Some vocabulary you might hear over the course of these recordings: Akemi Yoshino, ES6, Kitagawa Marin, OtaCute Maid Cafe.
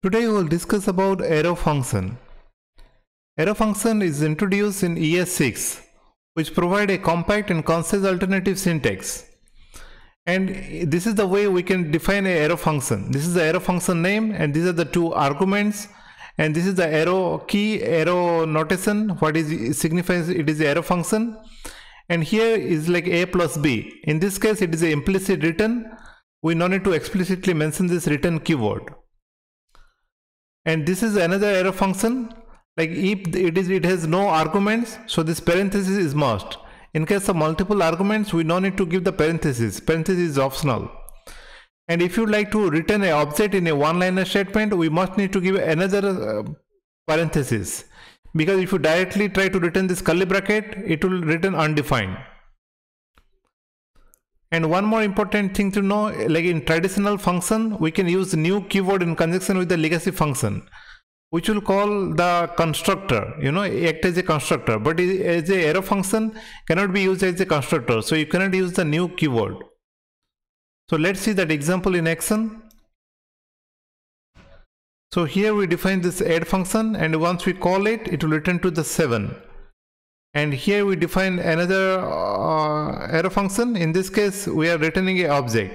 Today we will discuss about arrow function. Arrow function is introduced in ES6, which provide a compact and concise alternative syntax. And this is the way we can define an arrow function. This is the arrow function name, and these are the two arguments, and this is the arrow key, arrow notation, what is signifies it is the arrow function. And here is like a plus b. In this case, it is an implicit return. We no need to explicitly mention this return keyword. And this is another arrow function. Like if it has no arguments, so this parenthesis is must. In case of multiple arguments, we no need to give the parenthesis. Parenthesis is optional. And if you like to return an object in a one-liner statement, we must need to give another parenthesis. Because if you directly try to return this curly bracket, it will return undefined. And one more important thing to know, like in traditional function, we can use new keyword in conjunction with the legacy function, which will call the constructor, act as a constructor. But as a arrow function cannot be used as a constructor, so you cannot use the new keyword. So let's see that example in action. So here we define this add function, and once we call it, it will return to the 7. And here we define another arrow function. In this case, we are returning an object.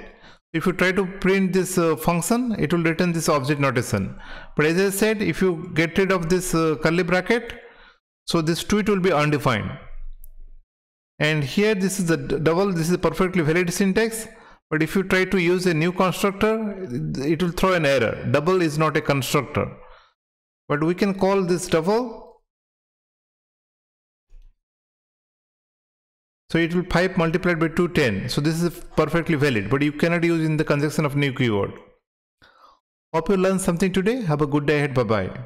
If you try to print this function, it will return this object notation. But as I said, if you get rid of this curly bracket, so this tweet will be undefined. And here this is the double, this is perfectly valid syntax. But if you try to use a new constructor, it will throw an error. Double is not a constructor. But we can call this double. So it will 5 multiplied by 210. So this is perfectly valid, but you cannot use in the conjunction of new keyword. Hope you learned something today. Have a good day ahead. Bye bye.